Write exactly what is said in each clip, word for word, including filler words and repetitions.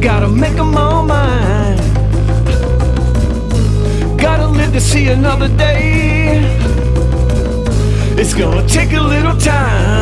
gotta make them all mine. Gotta live to see another day. It's gonna take a little time.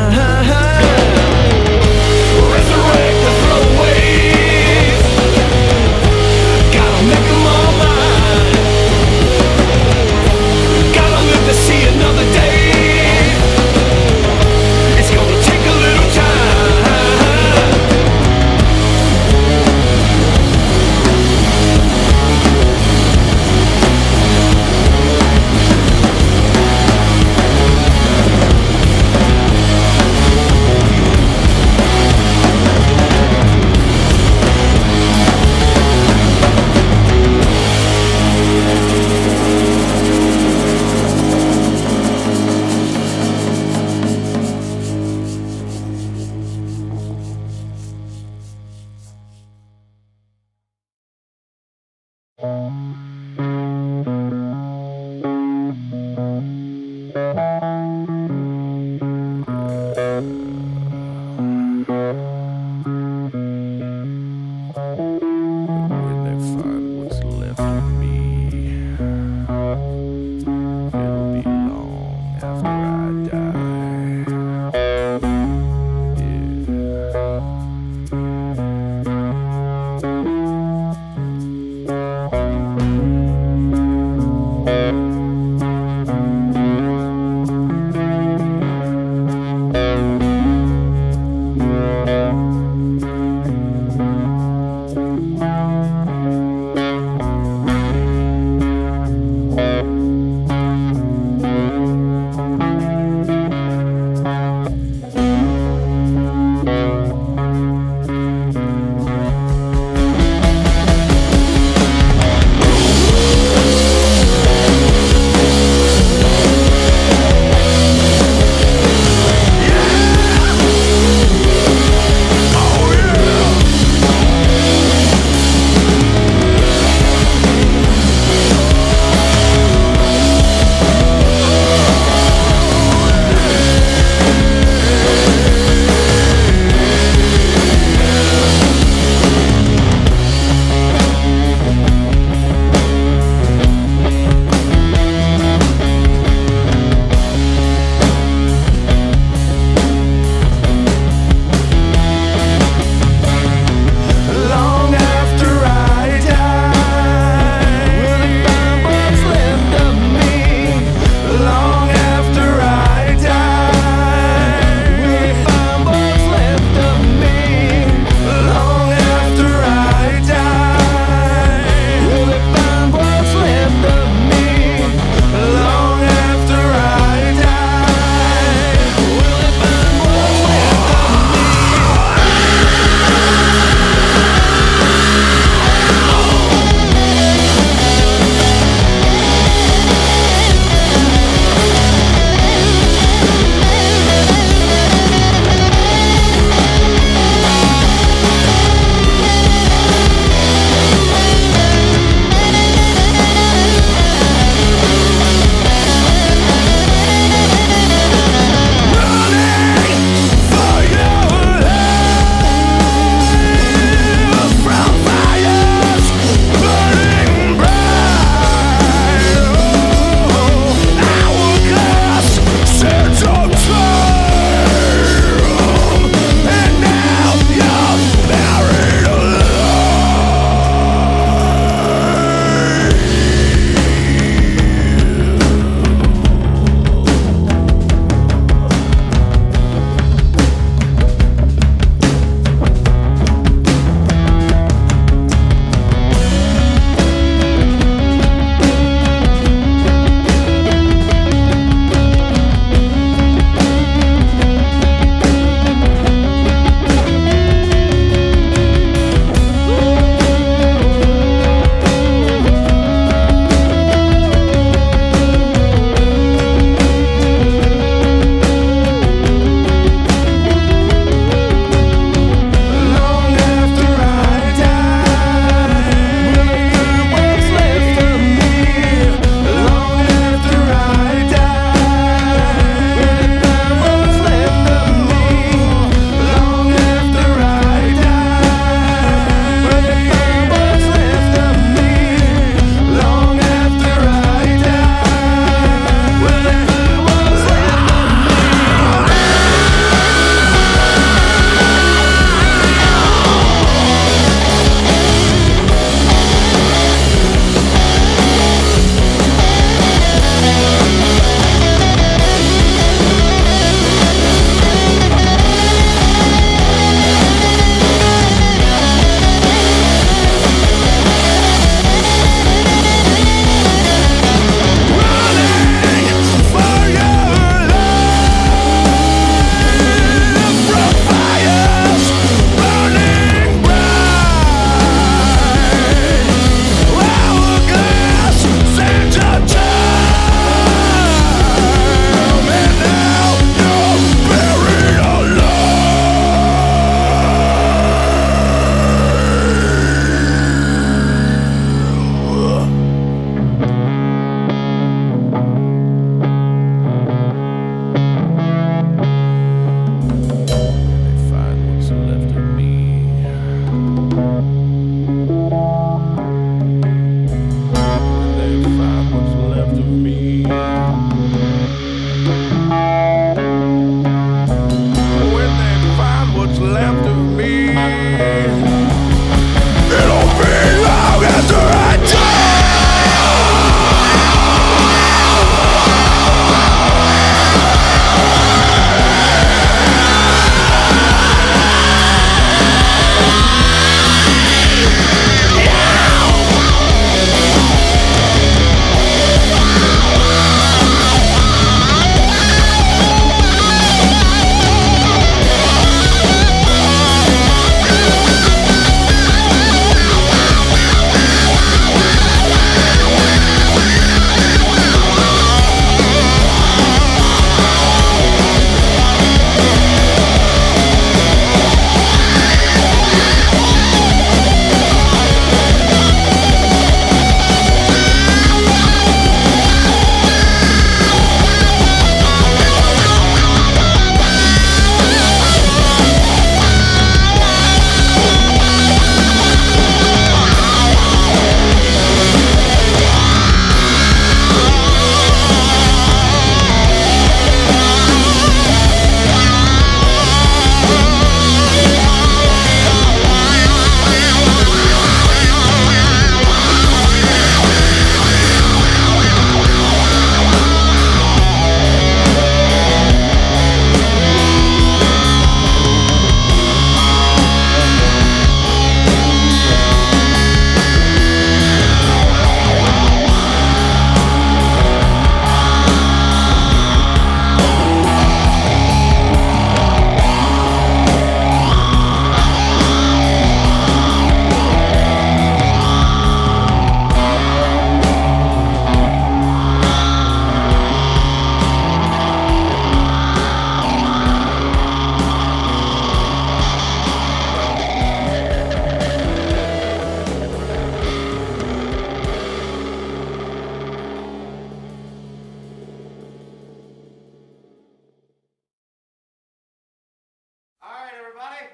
All right, everybody.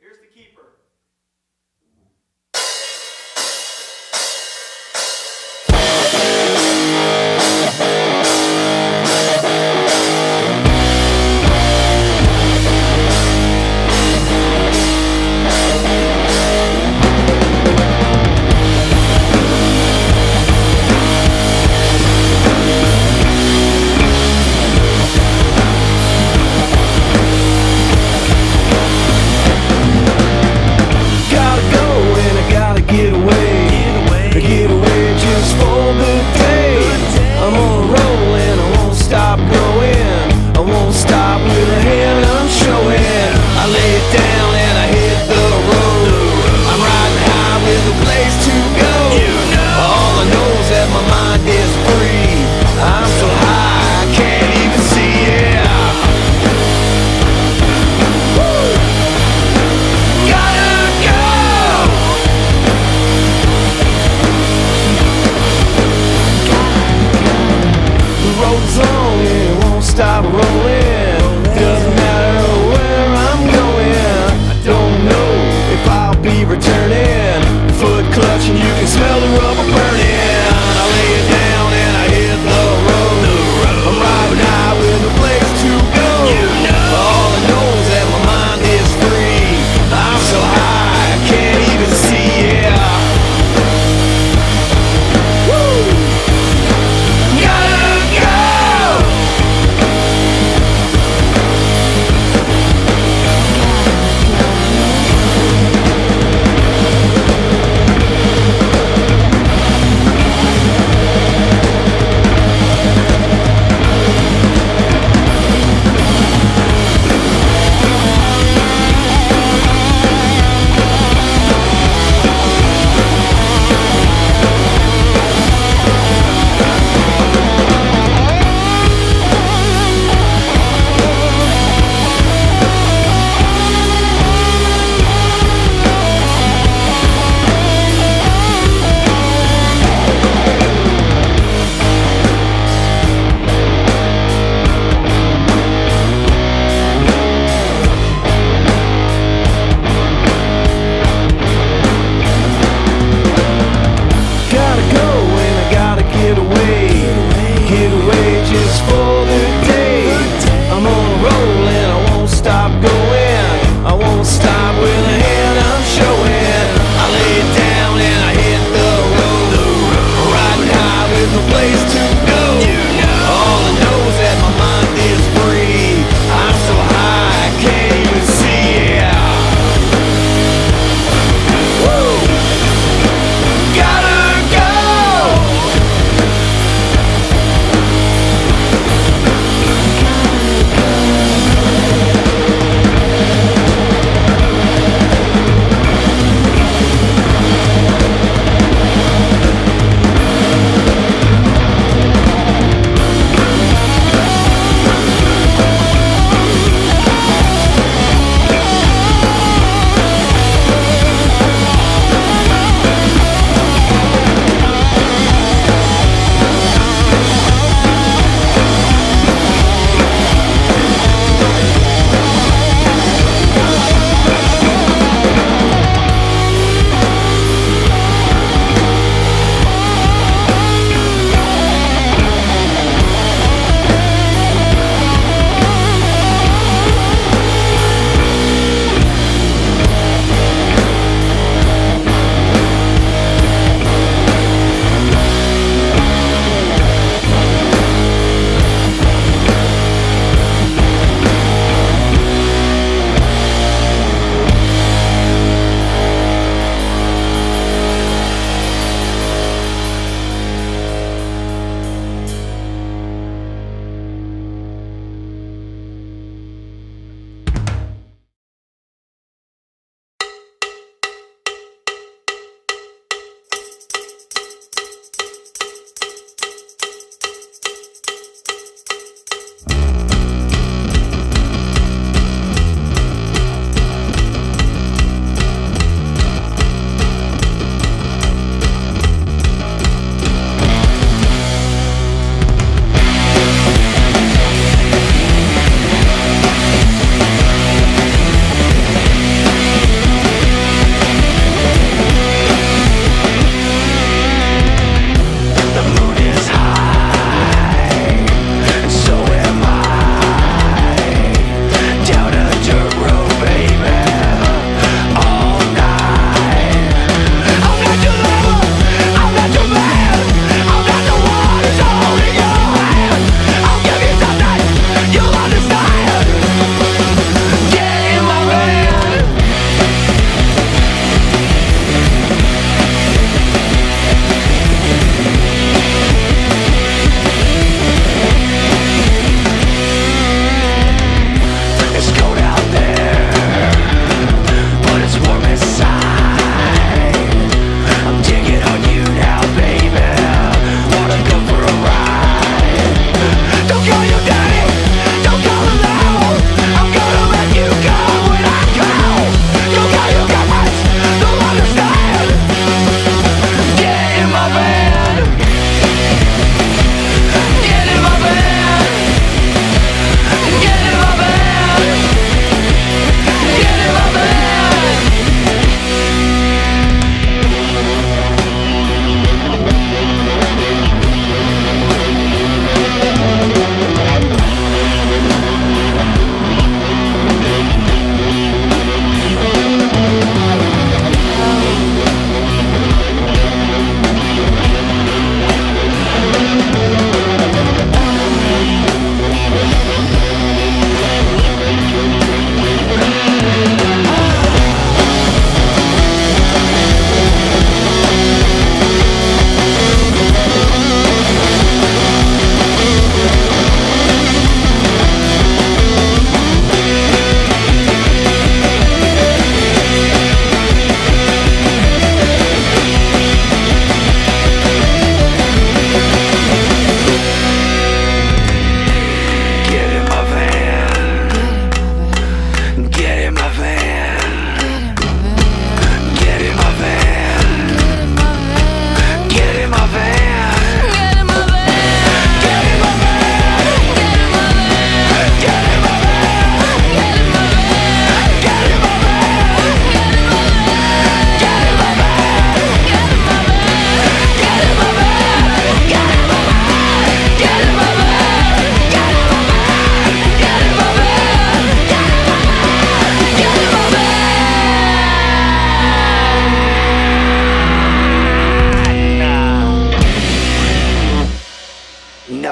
Here's the keeper.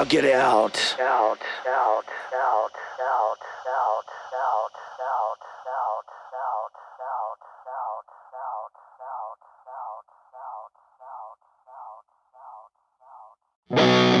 Now get out. Out, out, out, out, out, out, out, out, out, out, out, out, out, out, out, out, out, out, out.